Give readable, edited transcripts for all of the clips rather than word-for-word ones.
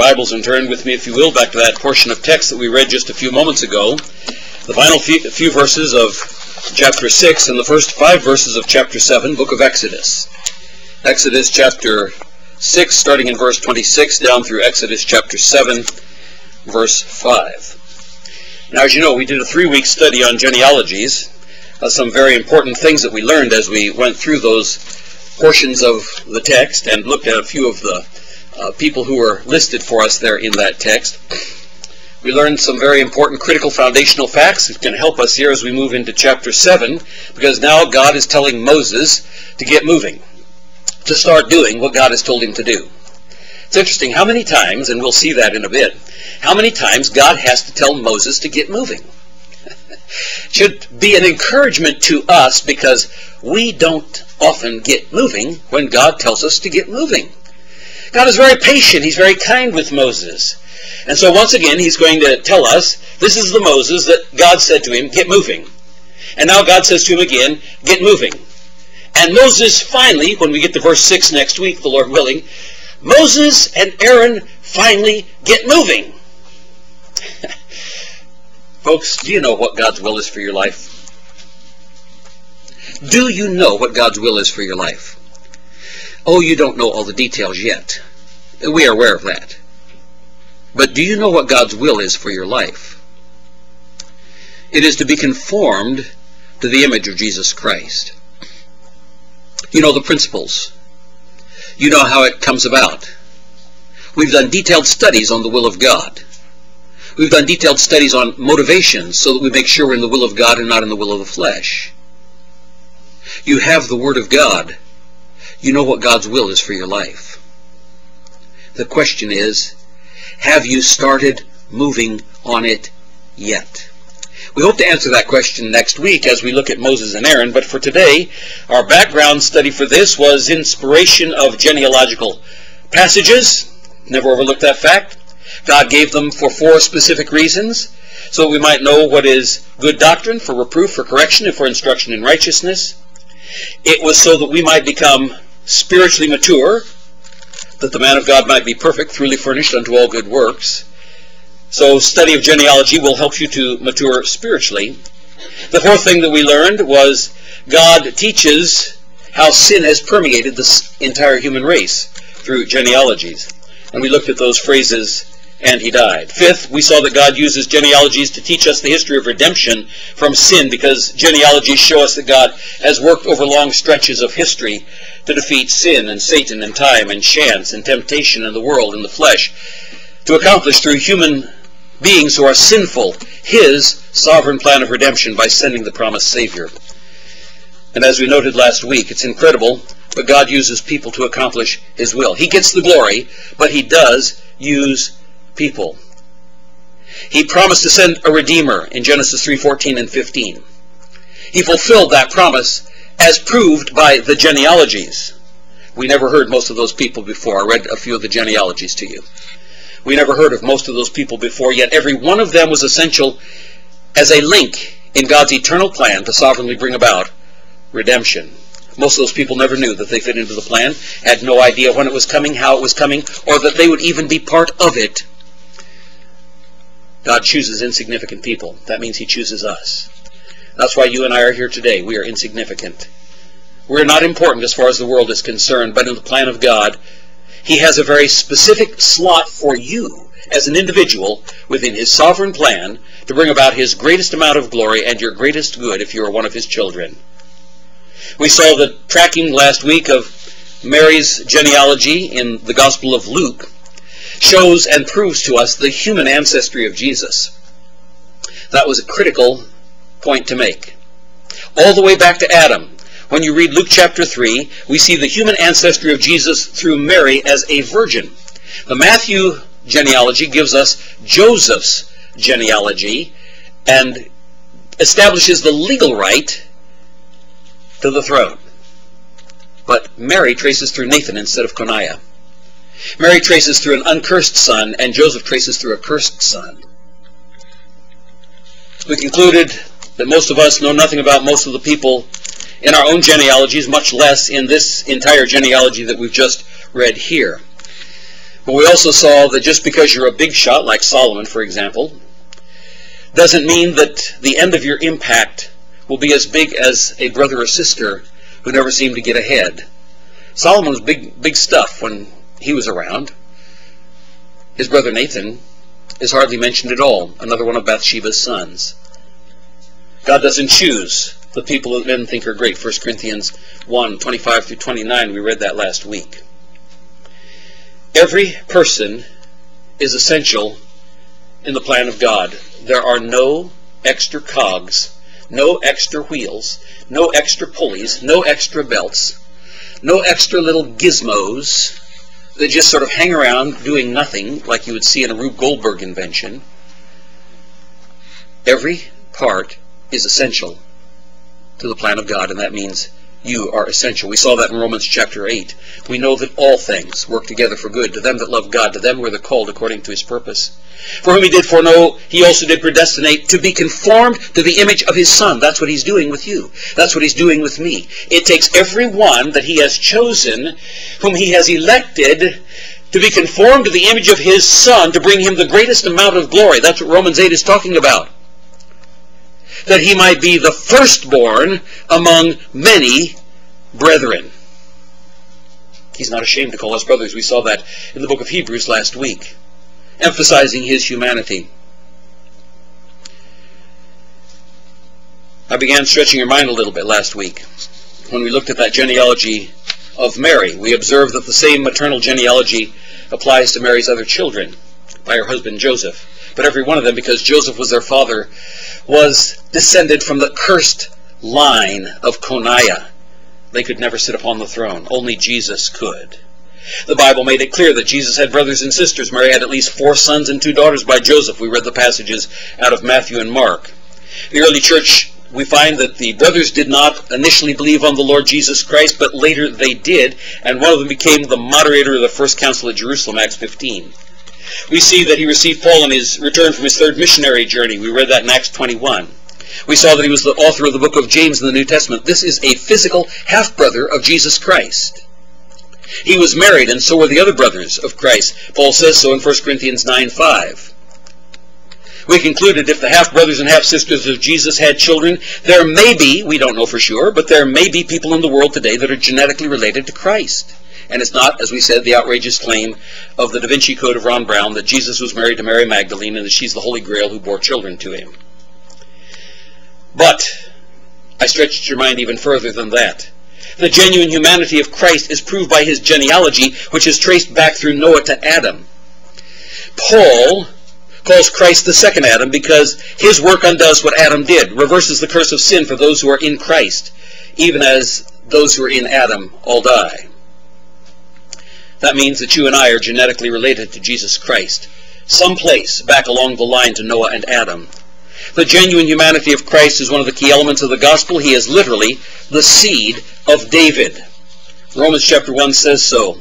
Bibles and turn with me, if you will, back to that portion of text that we read just a few moments ago. The final few verses of chapter 6 and the first 5 verses of chapter 7, book of Exodus. Exodus chapter 6, starting in verse 26, down through Exodus chapter 7, verse 5. Now, as you know, we did a 3-week study on genealogies. Some very important things that we learned as we went through those portions of the text and looked at a few of the people who were listed for us there in that text. We learned some very important critical foundational facts that can help us here as we move into chapter 7, because now God is telling Moses to get moving, to start doing what God has told him to do. It's interesting how many times, and we'll see that in a bit, how many times God has to tell Moses to get moving. Should be an encouragement to us, because we don't often get moving when God tells us to get moving. God is very patient. He's very kind with Moses. And so once again, he's going to tell us, this is the Moses that God said to him, get moving. And now God says to him again, get moving. And Moses finally, when we get to verse 6 next week, the Lord willing, Moses and Aaron finally get moving. Folks, do you know what God's will is for your life? Do you know what God's will is for your life? Oh, you don't know all the details yet. We are aware of that. But do you know what God's will is for your life? It is to be conformed to the image of Jesus Christ. You know the principles. You know how it comes about. We've done detailed studies on the will of God. We've done detailed studies on motivations so that we make sure we're in the will of God and not in the will of the flesh. You have the Word of God. You know what God's will is for your life. The question is, have you started moving on it yet? We hope to answer that question next week as we look at Moses and Aaron, but for today, our background study for this was inspiration of genealogical passages. Never overlook that fact. God gave them for 4 specific reasons, so we might know what is good doctrine, for reproof, for correction, and for instruction in righteousness. It was so that we might become spiritually mature, that the man of God might be perfect, truly furnished unto all good works. So study of genealogy will help you to mature spiritually. The 4th thing that we learned was God teaches how sin has permeated this entire human race through genealogies. And we looked at those phrases, and he died. 5th, we saw that God uses genealogies to teach us the history of redemption from sin, because genealogies show us that God has worked over long stretches of history to defeat sin and Satan and time and chance and temptation and the world and the flesh, to accomplish through human beings who are sinful his sovereign plan of redemption by sending the promised Savior. And as we noted last week, it's incredible, but God uses people to accomplish his will. He gets the glory, but he does use people. He promised to send a Redeemer in Genesis 3:14 and 15. He fulfilled that promise as proved by the genealogies. We never heard most of those people before. I read a few of the genealogies to you. We never heard of most of those people before, yet every one of them was essential as a link in God's eternal plan to sovereignly bring about redemption. Most of those people never knew that they fit into the plan, had no idea when it was coming, how it was coming, or that they would even be part of it. God chooses insignificant people. That means he chooses us. That's why you and I are here today. We are insignificant. We're not important as far as the world is concerned, but in the plan of God, he has a very specific slot for you as an individual within his sovereign plan to bring about his greatest amount of glory and your greatest good if you are one of his children. We saw the tracking last week of Mary's genealogy in the Gospel of Luke, shows and proves to us the human ancestry of Jesus. That was a critical point to make. All the way back to Adam, when you read Luke chapter 3, we see the human ancestry of Jesus through Mary as a virgin. The Matthew genealogy gives us Joseph's genealogy and establishes the legal right to the throne. But Mary traces through Nathan instead of Koniah. Mary traces through an uncursed son, and Joseph traces through a cursed son. We concluded that most of us know nothing about most of the people in our own genealogies, much less in this entire genealogy that we've just read here. But we also saw that just because you're a big shot, like Solomon, for example, doesn't mean that the end of your impact will be as big as a brother or sister who never seemed to get ahead. Solomon was big stuff when he was around. His brother Nathan is hardly mentioned at all, another one of Bathsheba's sons. God doesn't choose the people that men think are great. 1 Corinthians 1, 25 through 29, we read that last week. Every person is essential in the plan of God. There are no extra cogs, no extra wheels, no extra pulleys, no extra belts, no extra little gizmos that just sort of hang around doing nothing like you would see in a Rube Goldberg invention. Every part is essential to the plan of God, and that means you are essential. We saw that in Romans chapter 8. We know that all things work together for good to them that love God, to them who are called according to his purpose. For whom he did foreknow, he also did predestinate to be conformed to the image of his Son. That's what he's doing with you. That's what he's doing with me. It takes every one that he has chosen, whom he has elected, to be conformed to the image of his Son, to bring him the greatest amount of glory. That's what Romans 8 is talking about. That he might be the firstborn among many brethren. He's not ashamed to call us brothers. We saw that in the book of Hebrews last week, emphasizing his humanity. I began stretching your mind a little bit last week. When we looked at that genealogy of Mary, we observed that the same maternal genealogy applies to Mary's other children by her husband Joseph. But every one of them, because Joseph was their father, was descended from the cursed line of Koniah. They could never sit upon the throne. Only Jesus could. The Bible made it clear that Jesus had brothers and sisters. Mary had at least 4 sons and 2 daughters by Joseph. We read the passages out of Matthew and Mark. The early church, we find that the brothers did not initially believe on the Lord Jesus Christ, but later they did, and one of them became the moderator of the First Council at Jerusalem, Acts 15. We see that he received Paul on his return from his 3rd missionary journey. We read that in Acts 21. We saw that he was the author of the book of James in the New Testament. This is a physical half-brother of Jesus Christ. He was married, and so were the other brothers of Christ. Paul says so in 1 Corinthians 9:5. We concluded if the half-brothers and half-sisters of Jesus had children, there may be, we don't know for sure, but there may be people in the world today that are genetically related to Christ. And it's not, as we said, the outrageous claim of the Da Vinci Code of Ron Brown that Jesus was married to Mary Magdalene and that she's the Holy Grail who bore children to him. But I stretched your mind even further than that. The genuine humanity of Christ is proved by his genealogy, which is traced back through Noah to Adam. Paul calls Christ the second Adam because his work undoes what Adam did, reverses the curse of sin for those who are in Christ, even as those who are in Adam all die. That means that you and I are genetically related to Jesus Christ, someplace back along the line to Noah and Adam. The genuine humanity of Christ is one of the key elements of the gospel. He is literally the seed of David. Romans chapter 1 says so.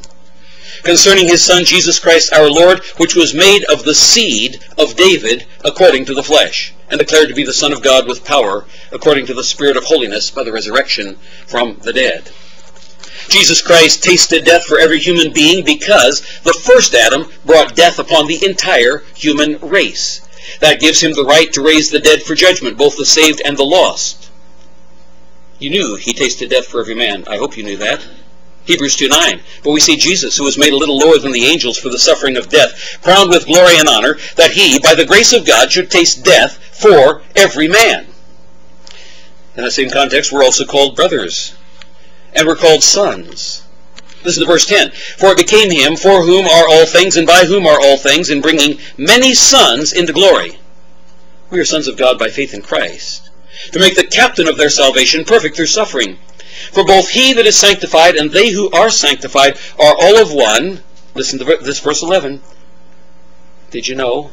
Concerning his Son, Jesus Christ our Lord, which was made of the seed of David according to the flesh, and declared to be the Son of God with power according to the Spirit of holiness by the resurrection from the dead. Jesus Christ tasted death for every human being because the first Adam brought death upon the entire human race. That gives him the right to raise the dead for judgment, both the saved and the lost. You knew he tasted death for every man. I hope you knew that. Hebrews 2:9. But we see Jesus, who was made a little lower than the angels for the suffering of death, crowned with glory and honor, that he, by the grace of God, should taste death for every man. In that same context, we're also called brothers. And were called sons. Listen to verse 10. For it became him for whom are all things and by whom are all things, in bringing many sons into glory. We are sons of God by faith in Christ, to make the captain of their salvation perfect through suffering. For both he that is sanctified and they who are sanctified are all of one. Listen to this, verse 11. Did you know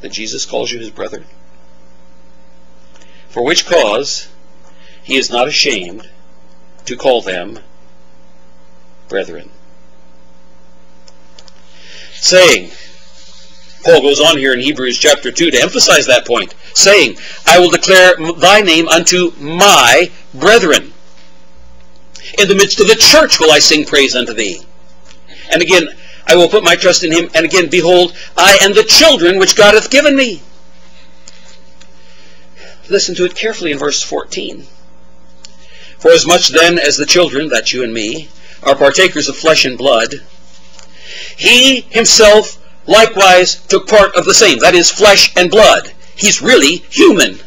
that Jesus calls you his brother? For which cause he is not ashamed to call them brethren. Saying, Paul goes on here in Hebrews chapter 2 to emphasize that point, saying, I will declare thy name unto my brethren. In the midst of the church will I sing praise unto thee. And again, I will put my trust in him. And again, behold, I and the children which God hath given me. Listen to it carefully in verse 14. For as much then as the children, that's you and me, are partakers of flesh and blood, he himself likewise took part of the same. That is, flesh and blood. He's really human.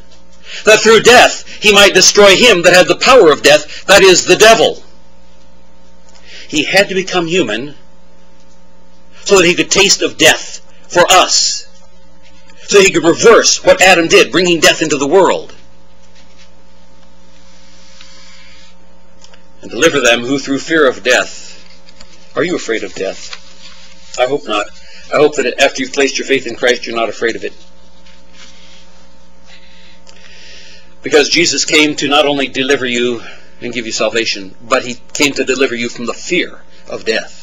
That through death he might destroy him that had the power of death, that is, the devil. He had to become human so that he could taste of death for us, so he could reverse what Adam did, bringing death into the world, and deliver them who through fear of death. Are you afraid of death? I hope not. I hope that after you've placed your faith in Christ, you're not afraid of it. Because Jesus came to not only deliver you and give you salvation, but he came to deliver you from the fear of death.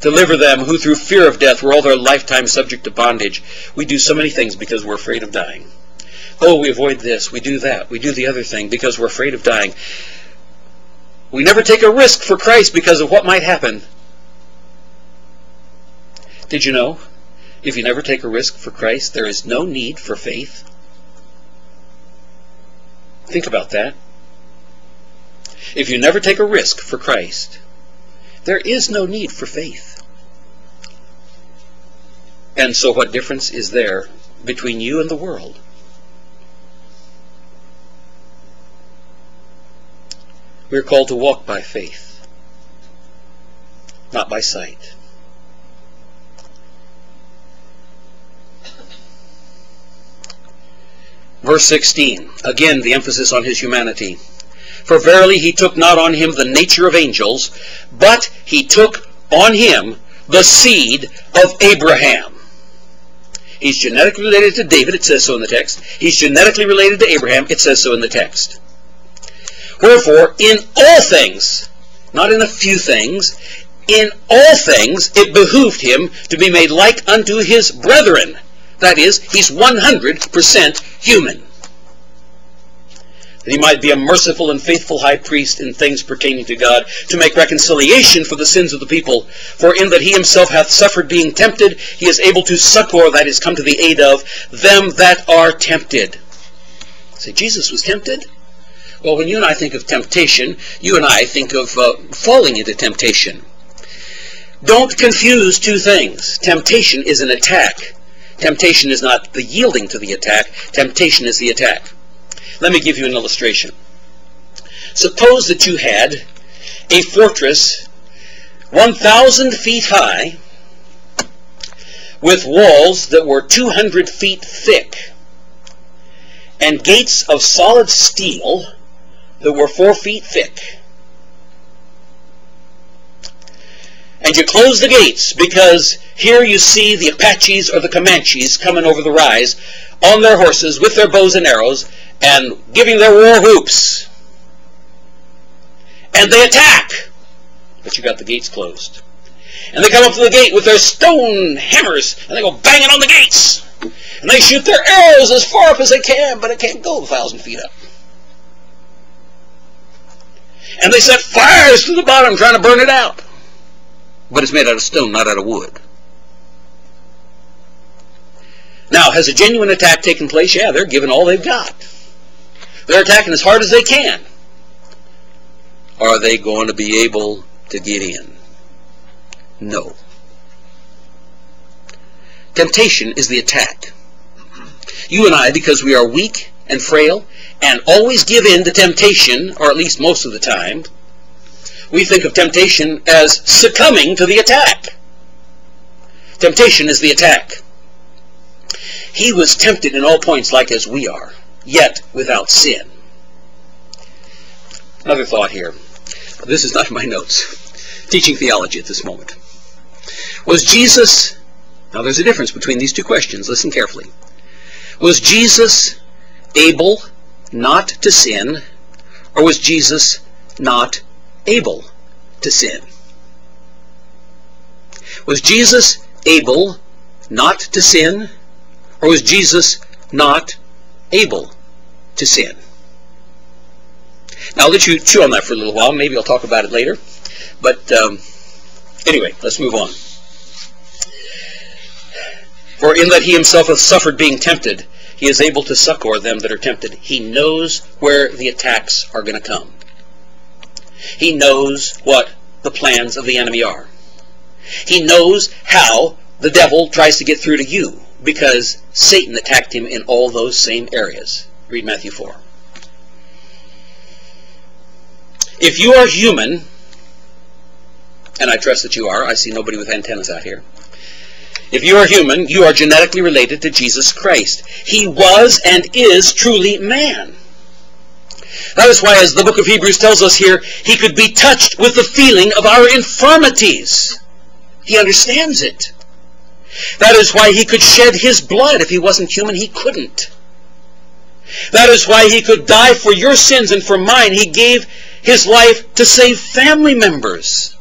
Deliver them who through fear of death were all their lifetime subject to bondage. We do so many things because we're afraid of dying. Oh, we avoid this, we do that, we do the other thing because we're afraid of dying. We never take a risk for Christ because of what might happen. Did you know, if you never take a risk for Christ, there is no need for faith? Think about that. If you never take a risk for Christ, there is no need for faith. And so what difference is there between you and the world? We're called to walk by faith, not by sight. Verse 16, again the emphasis on his humanity. For verily he took not on him the nature of angels, but he took on him the seed of Abraham. He's genetically related to David, it says so in the text. He's genetically related to Abraham, it says so in the text. Wherefore, in all things, not in a few things, in all things it behooved him to be made like unto his brethren. That is, he's 100% human. That he might be a merciful and faithful high priest in things pertaining to God, to make reconciliation for the sins of the people. For in that he himself hath suffered being tempted, he is able to succor, that is, come to the aid of, them that are tempted. See, Jesus was tempted. Well, when you and I think of temptation, you and I think of falling into temptation. Don't confuse two things. Temptation is an attack. Temptation is not the yielding to the attack. Temptation is the attack. Let me give you an illustration. Suppose that you had a fortress 1,000 feet high with walls that were 200 feet thick and gates of solid steel that were 4 feet thick. And you close the gates because here you see the Apaches or the Comanches coming over the rise on their horses with their bows and arrows and giving their war whoops. And they attack. But you got the gates closed. And they come up to the gate with their stone hammers and they go banging on the gates. And they shoot their arrows as far up as they can, but it can't go 1,000 feet up. And they set fires to the bottom trying to burn it out. But it's made out of stone, not out of wood. Now, has a genuine attack taken place? Yeah, they're giving all they've got. They're attacking as hard as they can. Are they going to be able to get in? No. Temptation is the attack. You and I, because we are weak and frail and always give in to temptation, or at least most of the time, we think of temptation as succumbing to the attack. Temptation is the attack. He was tempted in all points like as we are, yet without sin. Another thought here. This is not in my notes. Teaching theology at this moment. Was Jesus... Now there's a difference between these two questions. Listen carefully. Was Jesus able not to sin, or was Jesus not able to sin? Was Jesus able not to sin, or was Jesus not able to sin? Now I'll let you chew on that for a little while. Maybe I'll talk about it later. But Anyway, let's move on. For in that he himself hath suffered being tempted, he is able to succor them that are tempted. He knows where the attacks are going to come. He knows what the plans of the enemy are. He knows how the devil tries to get through to you, because Satan attacked him in all those same areas. Read Matthew 4. If you are human, and I trust that you are, I see nobody with antennas out here. If you are human, you are genetically related to Jesus Christ. He was and is truly man. That is why, as the book of Hebrews tells us here, he could be touched with the feeling of our infirmities. He understands it. That is why he could shed his blood. If he wasn't human, he couldn't. That is why he could die for your sins and for mine. He gave his life to save family members,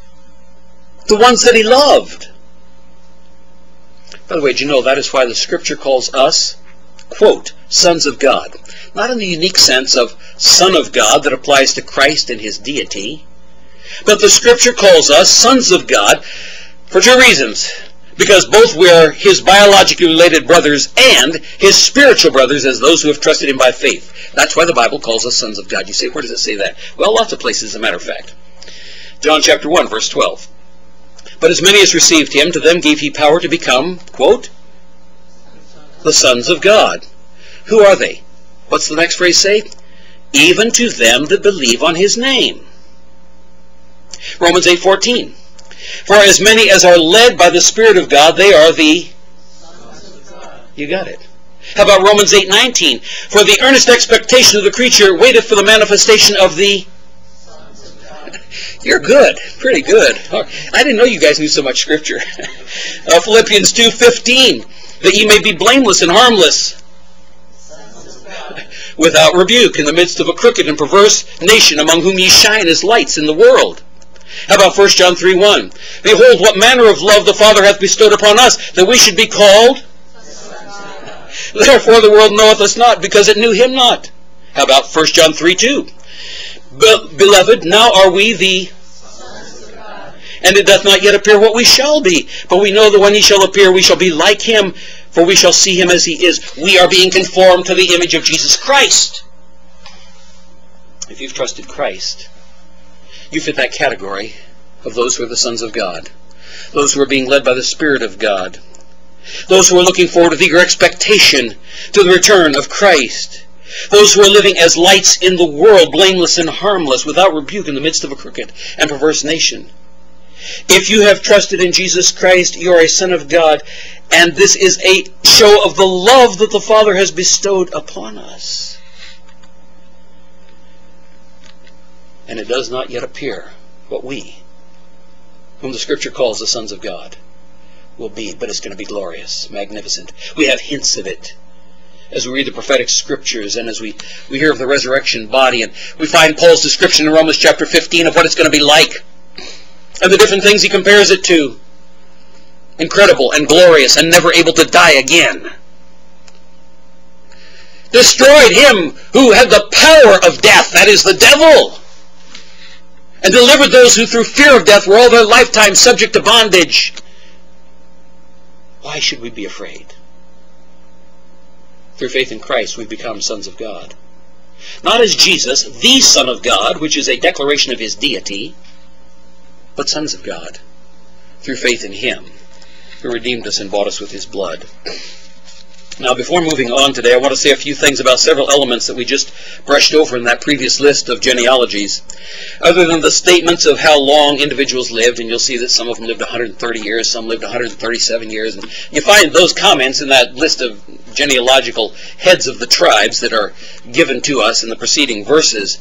the ones that he loved. By the way, do you know that is why the scripture calls us, quote, sons of God? Not in the unique sense of son of God that applies to Christ and his deity, but the scripture calls us sons of God for two reasons. Because both we're his biologically related brothers and his spiritual brothers as those who have trusted him by faith. That's why the Bible calls us sons of God. You say, where does it say that? Well, lots of places, as a matter of fact. John chapter 1, verse 12. But as many as received him, to them gave he power to become, quote, the sons of God. Who are they? What's the next phrase say? Even to them that believe on his name. Romans 8:14. For as many as are led by the Spirit of God, they are the sons of God. You got it. How about Romans 8:19? For the earnest expectation of the creature waiteth for the manifestation of the sons of God. You're good. Pretty good. I didn't know you guys knew so much scripture. Philippians 2:15. That ye may be blameless and harmless, without rebuke, in the midst of a crooked and perverse nation, among whom ye shine as lights in the world. How about 1 John 3:1? Behold, what manner of love the Father hath bestowed upon us, that we should be called. Therefore the world knoweth us not, because it knew him not. How about 1 John 3:2? Beloved, now are we the. And it doth not yet appear what we shall be. But we know that when he shall appear, we shall be like him, for we shall see him as he is. We are being conformed to the image of Jesus Christ. If you've trusted Christ, you fit that category of those who are the sons of God, those who are being led by the Spirit of God, those who are looking forward with eager expectation to the return of Christ, those who are living as lights in the world, blameless and harmless, without rebuke in the midst of a crooked and perverse nation. If you have trusted in Jesus Christ, you are a son of God, and this is a show of the love that the Father has bestowed upon us. And it does not yet appear what we, whom the Scripture calls the sons of God, will be, but it's going to be glorious, magnificent. We have hints of it as we read the prophetic scriptures, and as we hear of the resurrection body, and we find Paul's description in Romans chapter 15 of what it's going to be like, and the different things he compares it to. Incredible and glorious and never able to die again. Destroyed him who had the power of death, that is the devil, and delivered those who through fear of death were all their lifetime subject to bondage. Why should we be afraid? Through faith in Christ we become sons of God. Not as Jesus, the Son of God, which is a declaration of his deity, but sons of God, through faith in him, who redeemed us and bought us with his blood. Now, before moving on today, I want to say a few things about several elements that we just brushed over in that previous list of genealogies. Other than the statements of how long individuals lived, and you'll see that some of them lived 130 years, some lived 137 years, and you find those comments in that list of genealogical heads of the tribes that are given to us in the preceding verses.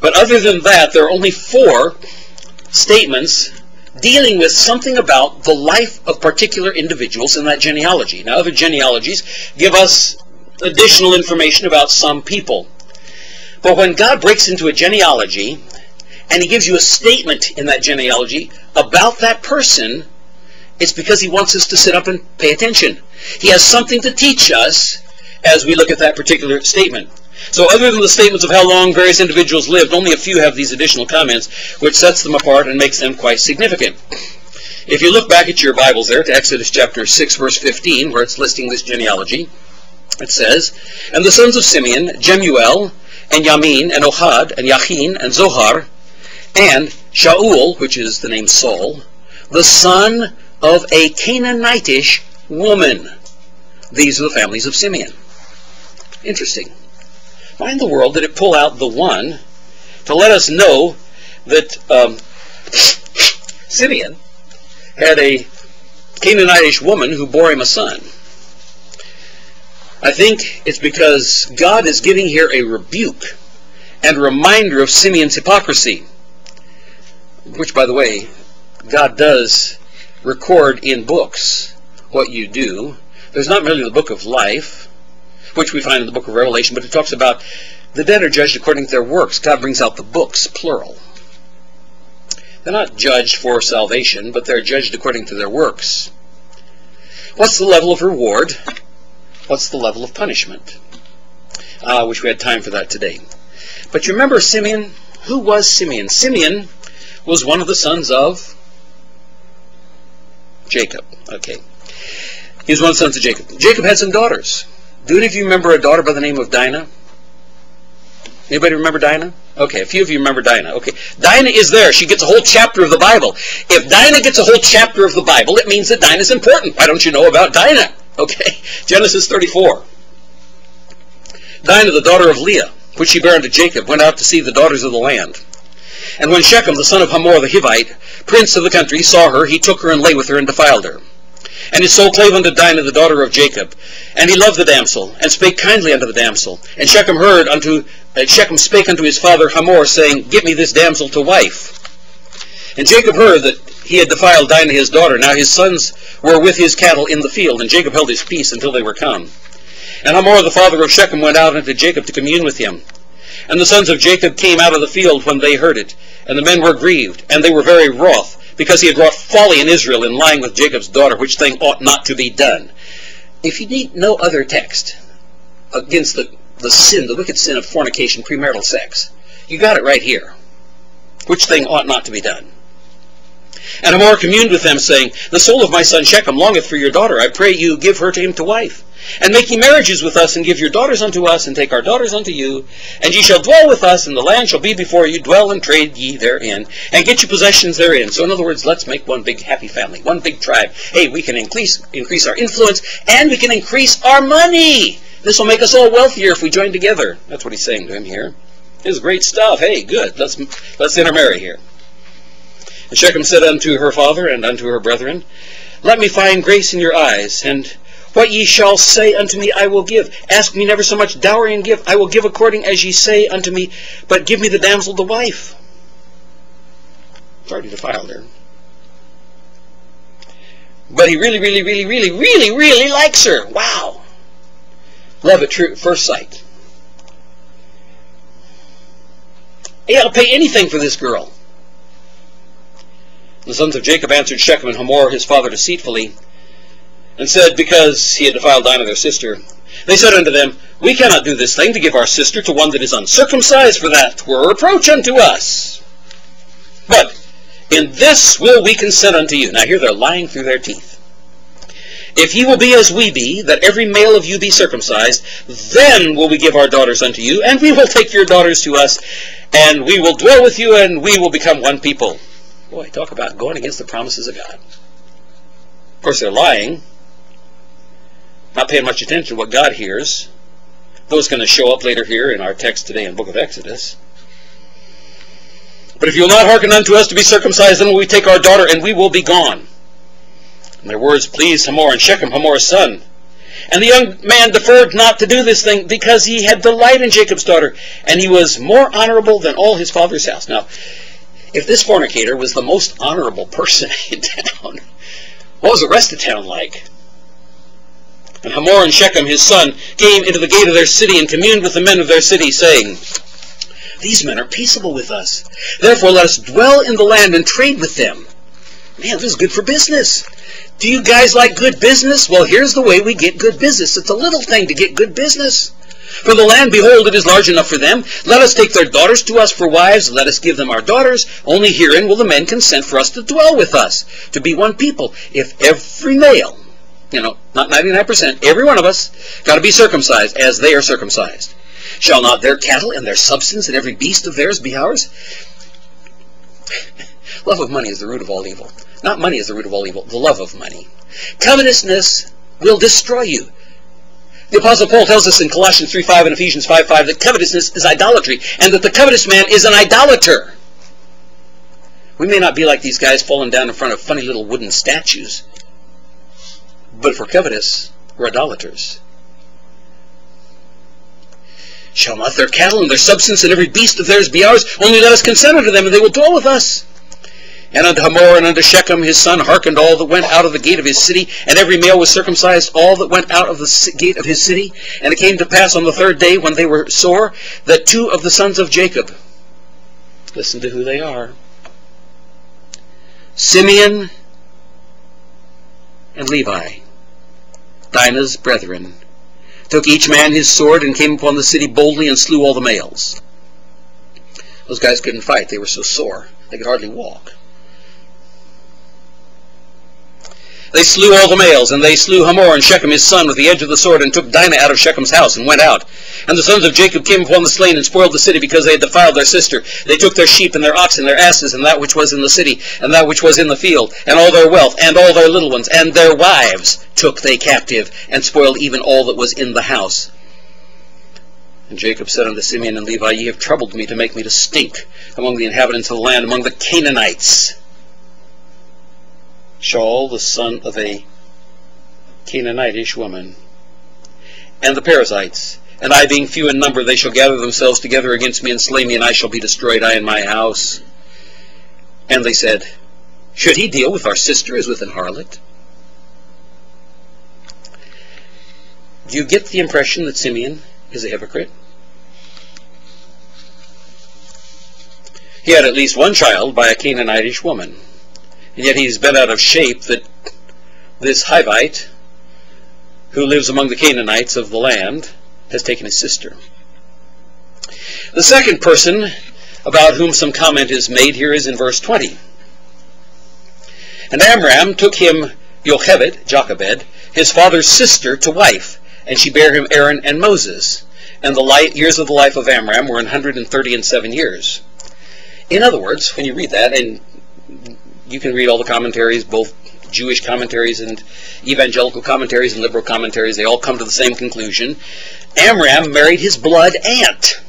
But other than that, there are only four statements dealing with something about the life of particular individuals in that genealogy. Now, other genealogies give us additional information about some people. But when God breaks into a genealogy and he gives you a statement in that genealogy about that person, it's because he wants us to sit up and pay attention. He has something to teach us as we look at that particular statement. So other than the statements of how long various individuals lived, only a few have these additional comments, which sets them apart and makes them quite significant. If you look back at your Bibles there to Exodus chapter 6, verse 15, where it's listing this genealogy, it says, "And the sons of Simeon, Jemuel, and Yamin, and Ohad, and Yachin, and Zohar, and Shaul," which is the name Saul, "the son of a Canaanitish woman. These are the families of Simeon." Interesting. Why in the world did it pull out the one to let us know that Simeon had a Canaanitish woman who bore him a son? I think it's because God is giving here a rebuke and a reminder of Simeon's hypocrisy, which, by the way, God does record in books what you do. There's not merely the book of life, which we find in the book of Revelation, but it talks about the dead are judged according to their works. God brings out the books, plural. They're not judged for salvation, but they're judged according to their works. What's the level of reward? What's the level of punishment? I wish we had time for that today. But you remember Simeon? Who was Simeon? Simeon was one of the sons of Jacob. Okay. He was one of the sons of Jacob. Jacob had some daughters. Do any of you remember a daughter by the name of Dinah? Anybody remember Dinah? Okay, a few of you remember Dinah. Okay, Dinah is there. She gets a whole chapter of the Bible. If Dinah gets a whole chapter of the Bible, it means that Dinah's important. Why don't you know about Dinah? Okay, Genesis 34. Dinah, the daughter of Leah, which she bare unto Jacob, went out to see the daughters of the land. And when Shechem, the son of Hamor the Hivite, prince of the country, saw her, he took her and lay with her and defiled her. And his soul clave unto Dinah, the daughter of Jacob. And he loved the damsel, and spake kindly unto the damsel. And Shechem spake unto his father Hamor, saying, "Give me this damsel to wife." And Jacob heard that he had defiled Dinah his daughter. Now his sons were with his cattle in the field, and Jacob held his peace until they were come. And Hamor the father of Shechem went out unto Jacob to commune with him. And the sons of Jacob came out of the field when they heard it. And the men were grieved, and they were very wroth, because he had wrought folly in Israel in lying with Jacob's daughter, which thing ought not to be done. If you need no other text against the wicked sin of fornication, premarital sex, you got it right here. Which thing ought not to be done. And Hamor communed with them, saying, "The soul of my son Shechem longeth for your daughter. I pray you give her to him to wife. And make ye marriages with us, and give your daughters unto us, and take our daughters unto you. And ye shall dwell with us, and the land shall be before you. Dwell and trade ye therein, and get your possessions therein." So in other words, let's make one big happy family, one big tribe. Hey, we can increase our influence, and we can increase our money. This will make us all wealthier if we join together. That's what he's saying to him here. This is great stuff. Hey, good. Let's intermarry here. And Shechem said unto her father and unto her brethren, "Let me find grace in your eyes, and what ye shall say unto me I will give. Ask me never so much dowry and give. I will give according as ye say unto me, but give me the damsel to wife." It's already defiled her. But he really, really, really, really, really, really likes her. Wow. Love at first sight. Hey, I'll pay anything for this girl. The sons of Jacob answered Shechem and Hamor his father deceitfully, and said, because he had defiled Dinah their sister, they said unto them, "We cannot do this thing to give our sister to one that is uncircumcised, for that were a reproach unto us. But in this will we consent unto you." Now here they're lying through their teeth. "If ye will be as we be, that every male of you be circumcised, then will we give our daughters unto you, and we will take your daughters to us, and we will dwell with you, and we will become one people." Boy, talk about going against the promises of God. Of course, they're lying, not paying much attention to what God hears. Those going to show up later here in our text today in the book of Exodus. "But if you will not hearken unto us to be circumcised, then will we take our daughter, and we will be gone." And their words pleased Hamor and Shechem, Hamor's son. And the young man deferred not to do this thing, because he had delight in Jacob's daughter, and he was more honorable than all his father's house. Now, if this fornicator was the most honorable person in town, what was the rest of town like? And Hamor and Shechem his son came into the gate of their city and communed with the men of their city, saying, "These men are peaceable with us. Therefore let us dwell in the land and trade with them." Man, this is good for business. Do you guys like good business? Well, here's the way we get good business. It's a little thing to get good business. For the land, behold, it is large enough for them. Let us take their daughters to us for wives. Let us give them our daughters. Only herein will the men consent for us to dwell with us, to be one people. If every male, you know, not 99%, every one of us, got to be circumcised as they are circumcised. Shall not their cattle and their substance and every beast of theirs be ours? Love of money is the root of all evil. Not money is the root of all evil, the love of money. Covetousness will destroy you. The Apostle Paul tells us in Colossians 3:5 and Ephesians 5:5 that covetousness is idolatry, and that the covetous man is an idolater. We may not be like these guys falling down in front of funny little wooden statues, but if we're covetous, we're idolaters. Shall not their cattle and their substance and every beast of theirs be ours? Only let us consent unto them, and they will dwell with us. And unto Hamor and unto Shechem his son hearkened all that went out of the gate of his city, and every male was circumcised, all that went out of the gate of his city. And it came to pass on the third day, when they were sore, that two of the sons of Jacob, listen to who they are, Simeon and Levi, Dinah's brethren, took each man his sword and came upon the city boldly and slew all the males. Those guys couldn't fight. They were so sore. They could hardly walk. They slew all the males, and they slew Hamor and Shechem his son with the edge of the sword, and took Dinah out of Shechem's house, and went out. And the sons of Jacob came upon the slain, and spoiled the city, because they had defiled their sister. They took their sheep, and their oxen, and their asses, and that which was in the city, and that which was in the field, and all their wealth, and all their little ones, and their wives took they captive, and spoiled even all that was in the house. And Jacob said unto Simeon and Levi, Ye have troubled me to make me to stink among the inhabitants of the land, among the Canaanites. Shaul, the son of a Canaanitish woman, and the Perizzites, and I being few in number, they shall gather themselves together against me and slay me, and I shall be destroyed, I and my house. And they said, Should he deal with our sister as with an harlot? Do you get the impression that Simeon is a hypocrite? He had at least one child by a Canaanitish woman. And yet he's bent out of shape that this Hivite, who lives among the Canaanites of the land, has taken his sister. The second person about whom some comment is made here is in verse 20. And Amram took him Jochebed, his father's sister, to wife, and she bare him Aaron and Moses. And the years of the life of Amram were 137 years. In other words, when you read that, and you can read all the commentaries, both Jewish commentaries and evangelical commentaries and liberal commentaries. They all come to the same conclusion. Amram married his blood aunt.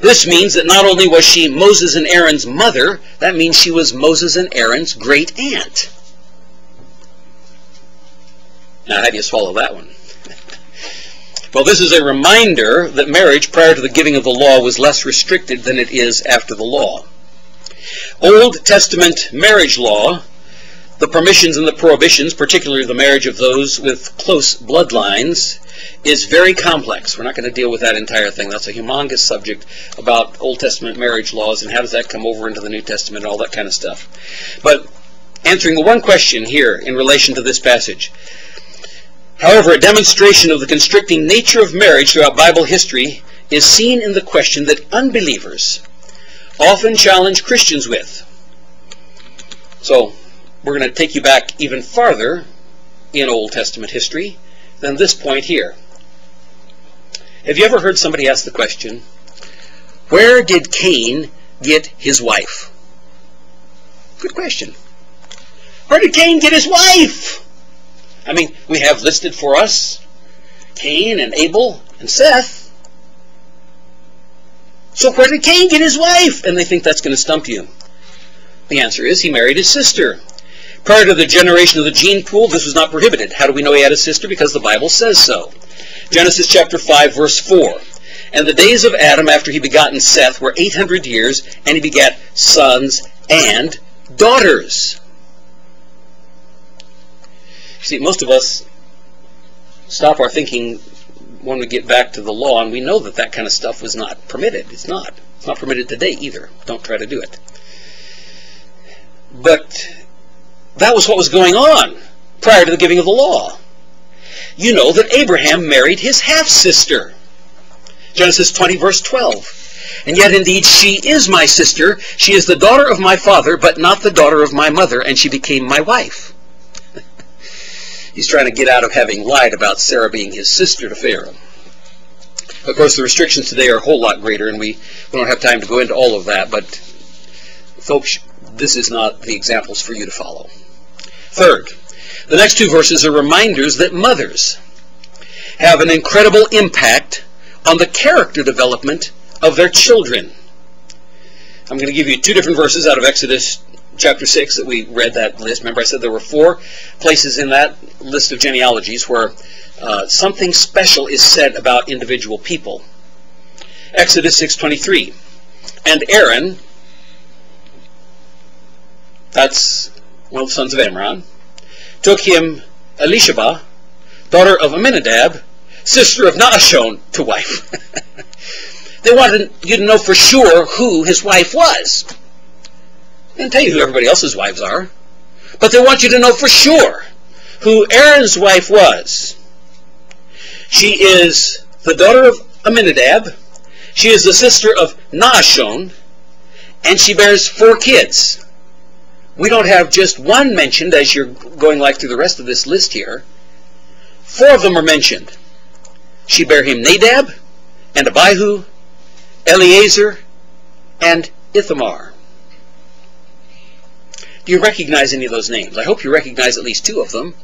This means that not only was she Moses and Aaron's mother, that means she was Moses and Aaron's great aunt. Now, how do you swallow that one? Well, this is a reminder that marriage prior to the giving of the law was less restricted than it is after the law. Old Testament marriage law, the permissions and the prohibitions, particularly the marriage of those with close bloodlines, is very complex. We're not going to deal with that entire thing. That's a humongous subject about Old Testament marriage laws and how does that come over into the New Testament and all that kind of stuff. But answering the one question here in relation to this passage. However, a demonstration of the constricting nature of marriage throughout Bible history is seen in the question that unbelievers often challenge Christians with. So we're going to take you back even farther in Old Testament history than this point here. Have you ever heard somebody ask the question, where did Cain get his wife? Good question. Where did Cain get his wife? I mean, we have listed for us Cain and Abel and Seth. So where did Cain get his wife? And they think that's going to stump you. The answer is he married his sister. Prior to the generation of the gene pool, this was not prohibited. How do we know he had a sister? Because the Bible says so. Genesis chapter 5, verse 4. And the days of Adam after he begotten Seth were 800 years, and he begat sons and daughters. You see, most of us stop our thinking when we get back to the law, and we know that that kind of stuff was not permitted. It's not permitted today either. Don't try to do it. But that was what was going on prior to the giving of the law. You know that Abraham married his half-sister. Genesis 20, verse 12. And yet indeed she is my sister, she is the daughter of my father, but not the daughter of my mother, and she became my wife. He's trying to get out of having lied about Sarah being his sister to Pharaoh. Of course, the restrictions today are a whole lot greater, and we don't have time to go into all of that, but folks, this is not the examples for you to follow. Third, the next two verses are reminders that mothers have an incredible impact on the character development of their children. I'm going to give you two different verses out of Exodus chapter 6 that we read that list. Remember I said there were four places in that list of genealogies where something special is said about individual people. Exodus 6:23, and Aaron, that's one of the sons of Amram, took him Elisheba, daughter of Amminadab, sister of Naashon, to wife. They wanted you to know for sure who his wife was. I didn't tell you who everybody else's wives are, but they want you to know for sure who Aaron's wife was. She is the daughter of Amminadab, she is the sister of Naashon, and she bears four kids. We don't have just one mentioned as you're going like through the rest of this list here. Four of them are mentioned. She bare him Nadab and Abihu, Eleazar, and Ithamar. Do you recognize any of those names? I hope you recognize at least two of them.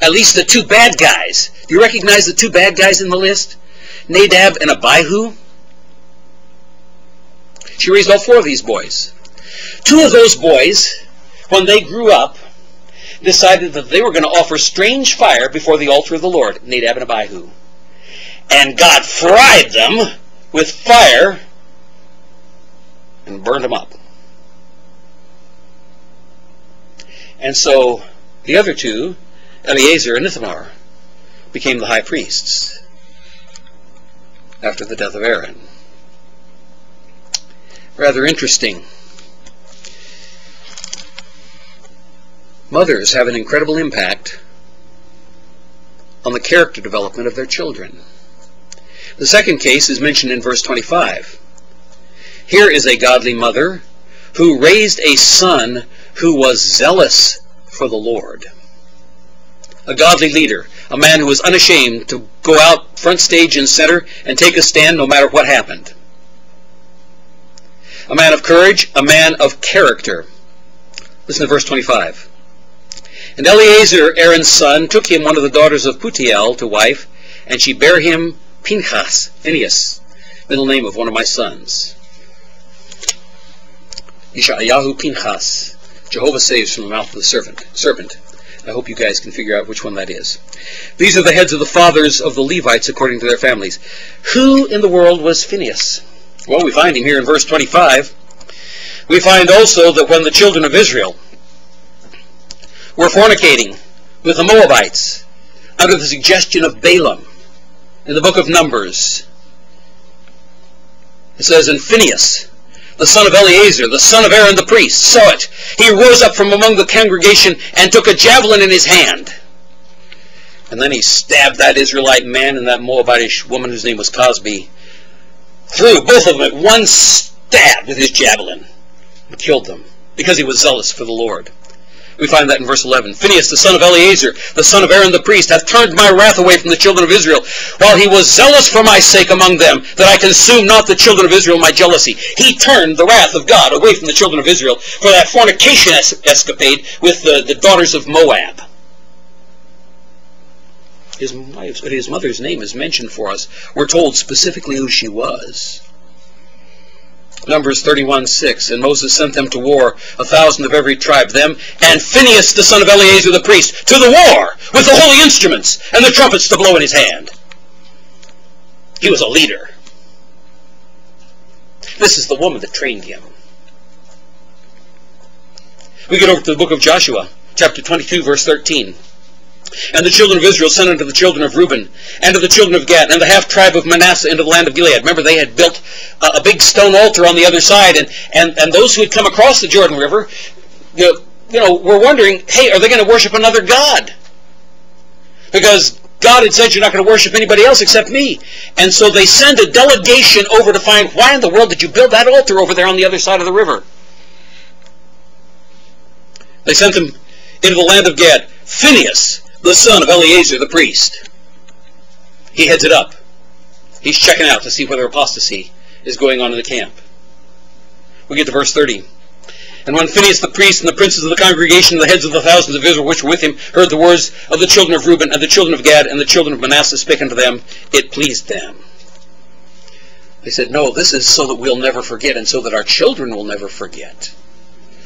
At least the two bad guys. Do you recognize the two bad guys in the list? Nadab and Abihu. She raised all four of these boys. Two of those boys, when they grew up, decided that they were going to offer strange fire before the altar of the Lord, Nadab and Abihu. And God fried them with fire and burned them up. And so the other two, Eleazar and Ithamar, became the high priests after the death of Aaron. Rather interesting. Mothers have an incredible impact on the character development of their children. The second case is mentioned in verse 25. Here is a godly mother who raised a son who was zealous for the Lord. A godly leader, a man who was unashamed to go out front stage and center and take a stand no matter what happened. A man of courage, a man of character. Listen to verse 25. And Eleazar, Aaron's son, took him one of the daughters of Putiel to wife, and she bare him Phinehas, middle name of one of my sons. Yeshayahu Phinehas, Jehovah saves from the mouth of the serpent. I hope you guys can figure out which one that is. These are the heads of the fathers of the Levites according to their families. Who in the world was Phinehas? Well, we find him here in verse 25. We find also that when the children of Israel were fornicating with the Moabites under the suggestion of Balaam, in the book of Numbers, it says, and Phinehas, the son of Eleazar, the son of Aaron the priest, saw it. He rose up from among the congregation and took a javelin in his hand. And then he stabbed that Israelite man and that Moabitish woman whose name was Cozbi, through both of them at one stab with his javelin, and killed them, because he was zealous for the Lord. We find that in verse 11. Phinehas, the son of Eleazar, the son of Aaron the priest, hath turned my wrath away from the children of Israel, while he was zealous for my sake among them, that I consume not the children of Israel in my jealousy. He turned the wrath of God away from the children of Israel for that fornication escapade with the daughters of Moab. His mother's name is mentioned for us. We're told specifically who she was. Numbers 31:6, and Moses sent them to war, 1,000 of every tribe, them, and Phinehas the son of Eleazar the priest, to the war, with the holy instruments, and the trumpets to blow in his hand. He was a leader. This is the woman that trained him. We get over to the book of Joshua, chapter 22, verse 13. And the children of Israel sent unto the children of Reuben, and to the children of Gad, and the half-tribe of Manasseh into the land of Gilead. Remember, they had built a big stone altar on the other side, and those who had come across the Jordan River, were wondering, hey, are they going to worship another god? Because God had said, you're not going to worship anybody else except me. And so they send a delegation over to find, why in the world did you build that altar over there on the other side of the river? They sent them into the land of Gad. Phinehas, the son of Eleazar, the priest, he heads it up. He's checking out to see whether apostasy is going on in the camp. We get to verse 30. And when Phinehas the priest and the princes of the congregation and the heads of the thousands of Israel which were with him heard the words of the children of Reuben and the children of Gad and the children of Manasseh spake unto them, it pleased them. They said, no, this is so that we'll never forget and so that our children will never forget.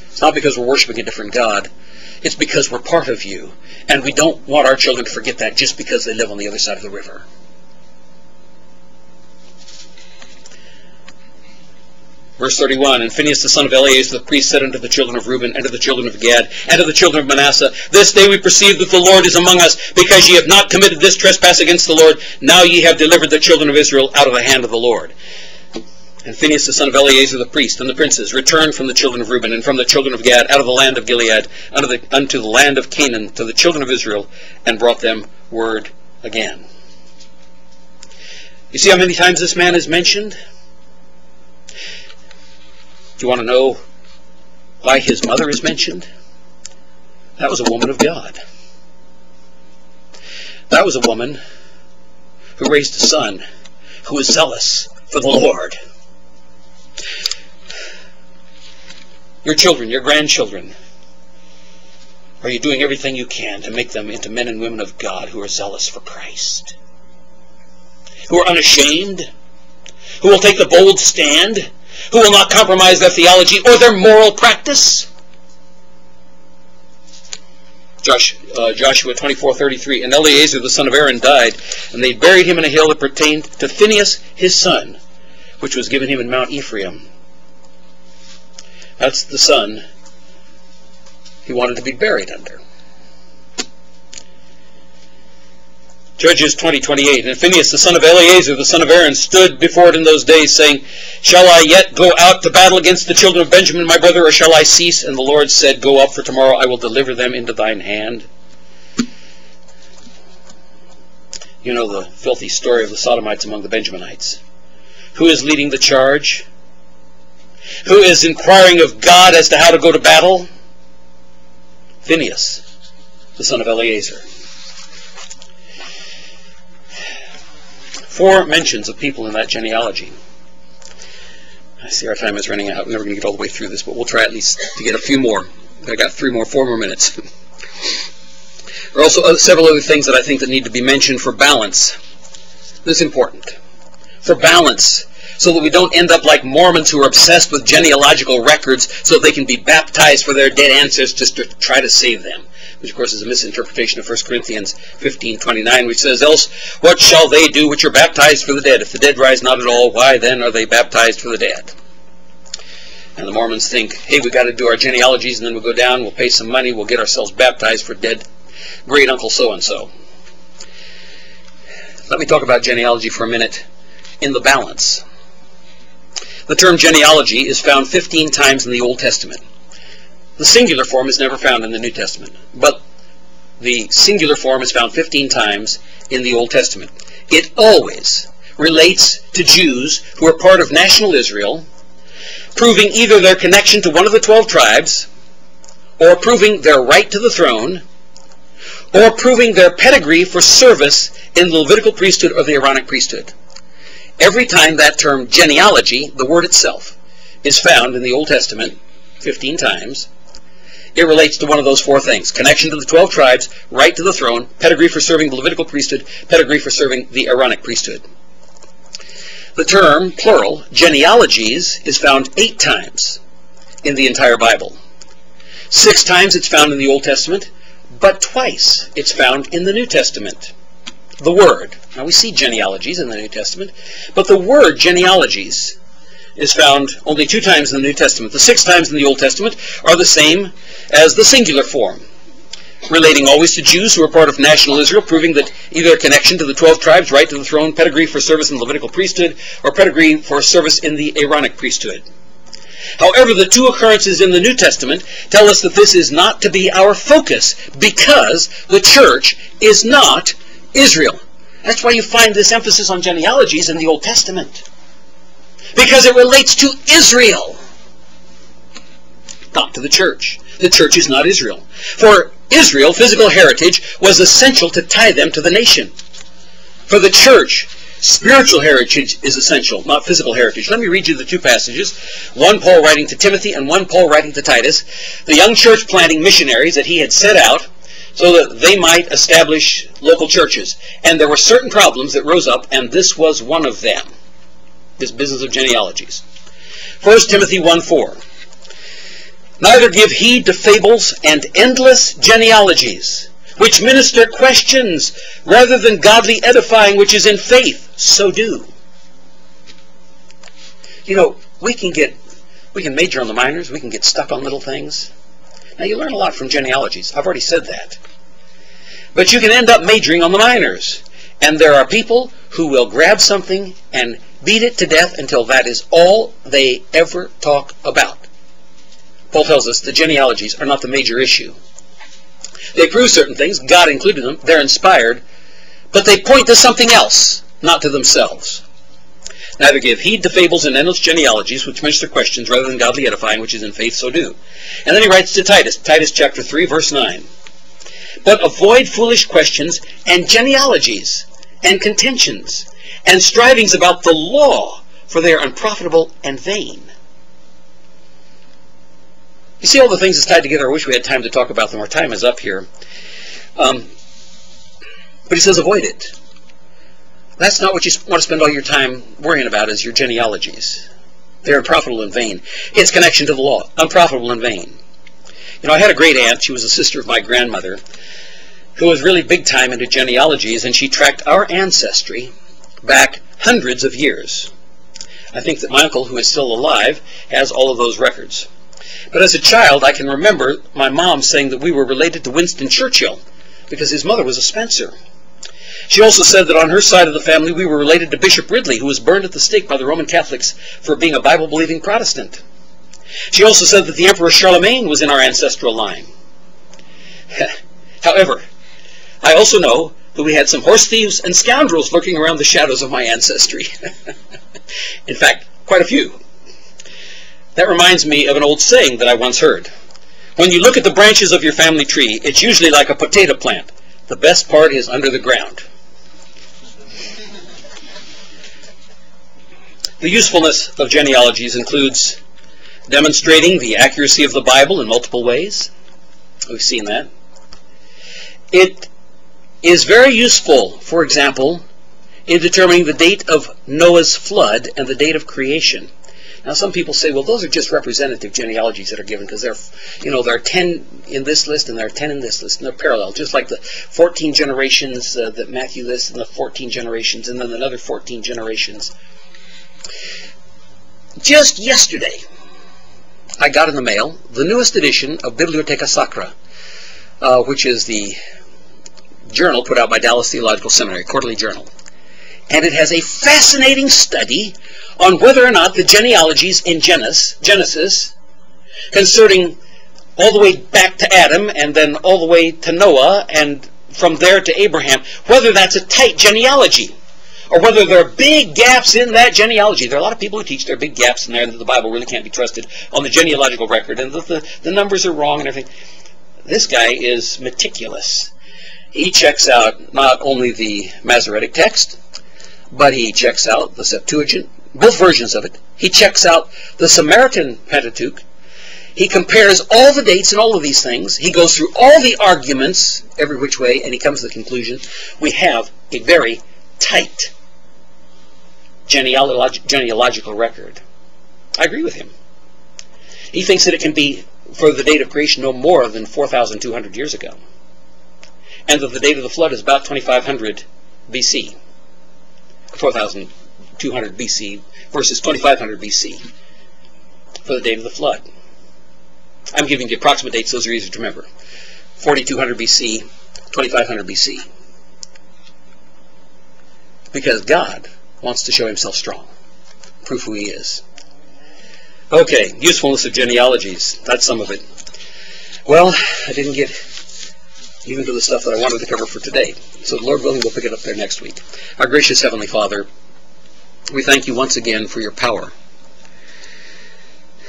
It's not because we're worshiping a different God. It's because we're part of you. And we don't want our children to forget that just because they live on the other side of the river. Verse 31, and Phinehas the son of Eleazar the priest said unto the children of Reuben, and to the children of Gad, and to the children of Manasseh, this day we perceive that the Lord is among us, because ye have not committed this trespass against the Lord. Now ye have delivered the children of Israel out of the hand of the Lord. And Phinehas the son of Eleazar the priest, and the princes, returned from the children of Reuben, and from the children of Gad, out of the land of Gilead, unto the land of Canaan, to the children of Israel, and brought them word again. You see how many times this man is mentioned? Do you want to know why his mother is mentioned? That was a woman of God. That was a woman who raised a son who was zealous for the Lord. Your children, your grandchildren, are you doing everything you can to make them into men and women of God who are zealous for Christ? Who are unashamed? Who will take the bold stand? Who will not compromise their theology or their moral practice? Joshua 24:33, and Eleazar the son of Aaron died, and they buried him in a hill that pertained to Phinehas his son, which was given him in Mount Ephraim. That's the son he wanted to be buried under. Judges 20:28, and Phinehas the son of Eleazar the son of Aaron stood before it in those days, saying, shall I yet go out to battle against the children of Benjamin my brother, or shall I cease? And the Lord said, go up, for tomorrow I will deliver them into thine hand. You know the filthy story of the Sodomites among the Benjaminites. Who is leading the charge? Who is inquiring of God as to how to go to battle? Phinehas the son of Eleazar. Four mentions of people in that genealogy. I see our time is running out. We're never going to get all the way through this, but we'll try at least to get a few more. I got four more minutes. There are also several other things that I think that need to be mentioned for balance. This is important. For balance, so that we don't end up like Mormons who are obsessed with genealogical records so they can be baptized for their dead ancestors to try to save them. Which of course is a misinterpretation of 1 Corinthians 15:29, which says, else what shall they do which are baptized for the dead? If the dead rise not at all, why then are they baptized for the dead? And the Mormons think, hey, we've got to do our genealogies, and then we'll go down, we'll pay some money, we'll get ourselves baptized for dead great uncle so-and-so. Let me talk about genealogy for a minute in the balance. The term genealogy is found 15 times in the Old Testament. The singular form is never found in the New Testament, but the singular form is found 15 times in the Old Testament. It always relates to Jews who are part of national Israel, proving either their connection to one of the 12 tribes, or proving their right to the throne, or proving their pedigree for service in the Levitical priesthood or the Aaronic priesthood. Every time that term genealogy, the word itself, is found in the Old Testament, 15 times, it relates to one of those four things: connection to the 12 tribes, right to the throne, pedigree for serving the Levitical priesthood, pedigree for serving the Aaronic priesthood. The term, plural, genealogies, is found 8 times in the entire Bible. 6 times it's found in the Old Testament, but twice it's found in the New Testament. The word. Now we see genealogies in the New Testament, but the word genealogies is found only 2 times in the New Testament. The 6 times in the Old Testament are the same as the singular form, relating always to Jews who are part of national Israel, proving that either connection to the 12 tribes, right to the throne, pedigree for service in the Levitical priesthood, or pedigree for service in the Aaronic priesthood. However, the 2 occurrences in the New Testament tell us that this is not to be our focus, because the church is not Israel. That's why you find this emphasis on genealogies in the Old Testament, because it relates to Israel, not to the church. The church is not Israel. For Israel, physical heritage was essential to tie them to the nation. For the church, spiritual heritage is essential, not physical heritage. Let me read you the two passages, one Paul writing to Timothy and one Paul writing to Titus, the young church planting missionaries that he had set out so that they might establish local churches. And there were certain problems that rose up, and this was one of them, this business of genealogies. 1 Timothy 1:4. Neither give heed to fables and endless genealogies, which minister questions rather than godly edifying which is in faith, so do. You know, we can major on the minors, we can get stuck on little things. Now, you learn a lot from genealogies. I've already said that. But you can end up majoring on the minors. And there are people who will grab something and beat it to death until that is all they ever talk about. Paul tells us the genealogies are not the major issue. They prove certain things. God included them. They're inspired. But they point to something else, not to themselves. Neither give heed to fables and endless genealogies, which minister questions rather than godly edifying, which is in faith, so do. And then he writes to Titus, Titus chapter 3, verse 9. But avoid foolish questions and genealogies and contentions and strivings about the law, for they are unprofitable and vain. You see all the things that's tied together. I wish we had time to talk about them. Our time is up here. But he says avoid it. That's not what you want to spend all your time worrying about, is your genealogies. They're unprofitable and vain. It's connection to the law. Unprofitable and vain. You know, I had a great aunt. She was a sister of my grandmother who was really big time into genealogies, and she tracked our ancestry back hundreds of years. I think that my uncle, who is still alive, has all of those records. But as a child, I can remember my mom saying that we were related to Winston Churchill because his mother was a Spencer. She also said that on her side of the family, we were related to Bishop Ridley, who was burned at the stake by the Roman Catholics for being a Bible-believing Protestant. She also said that the Emperor Charlemagne was in our ancestral line. However, I also know that we had some horse thieves and scoundrels lurking around the shadows of my ancestry. In fact, quite a few. That reminds me of an old saying that I once heard. When you look at the branches of your family tree, it's usually like a potato plant. The best part is under the ground. The usefulness of genealogies includes demonstrating the accuracy of the Bible in multiple ways. We've seen that. It is very useful, for example, in determining the date of Noah's flood and the date of creation. Now, some people say, well, those are just representative genealogies that are given because they're, you know, there are 10 in this list and there are 10 in this list, and they're parallel, just like the 14 generations that Matthew lists, and the 14 generations, and then another 14 generations. Just yesterday, I got in the mail the newest edition of Bibliotheca Sacra, which is the journal put out by Dallas Theological Seminary, quarterly journal. And it has a fascinating study on whether or not the genealogies in Genesis, concerning all the way back to Adam and then all the way to Noah and from there to Abraham, whether that's a tight genealogy or whether there are big gaps in that genealogy. There are a lot of people who teach there are big gaps in there and that the Bible really can't be trusted on the genealogical record and that the numbers are wrong and everything. This guy is meticulous. He checks out not only the Masoretic text, but he checks out the Septuagint, both versions of it. He checks out the Samaritan Pentateuch. He compares all the dates and all of these things. He goes through all the arguments every which way, and he comes to the conclusion we have a very tight genealogical record. I agree with him. He thinks that it can be, for the date of creation, no more than 4,200 years ago, and that the date of the flood is about 2500 BC. 4,200 BC versus 2,500 BC for the date of the flood. I'm giving you approximate dates, those are easy to remember. 4,200 BC, 2,500 BC. Because God wants to show himself strong. Prove who he is. Okay, usefulness of genealogies. That's some of it. Well, I didn't get even to the stuff that I wanted to cover for today. So Lord willing, we'll pick it up there next week. Our gracious Heavenly Father, we thank you once again for your power.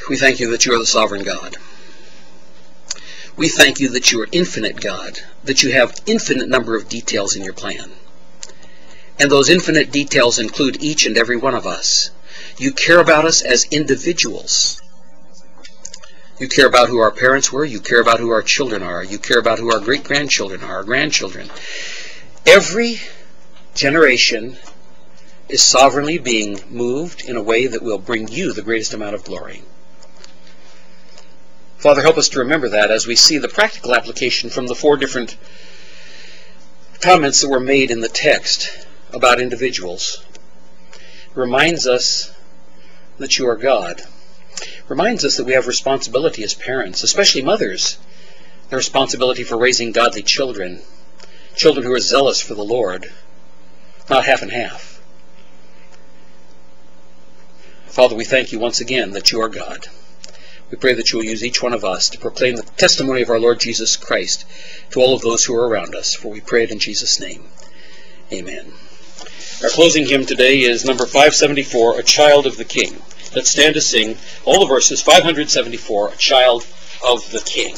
We thank you that you are the sovereign God. We thank you that you are infinite God, that you have infinite number of details in your plan. And those infinite details include each and every one of us. You care about us as individuals. You care about who our parents were. You care about who our children are. You care about who our great-grandchildren are, our grandchildren. Every generation is sovereignly being moved in a way that will bring you the greatest amount of glory. Father, help us to remember that as we see the practical application from the four different comments that were made in the text about individuals. Reminds us that you are God. Reminds us that we have responsibility as parents, especially mothers, the responsibility for raising godly children, children who are zealous for the Lord, not half and half. Father, we thank you once again that you are God. We pray that you will use each one of us to proclaim the testimony of our Lord Jesus Christ to all of those who are around us, for we pray it in Jesus' name. Amen. Our closing hymn today is number 574, A Child of the King. Let's stand to sing all the verses, 574, A Child of the King.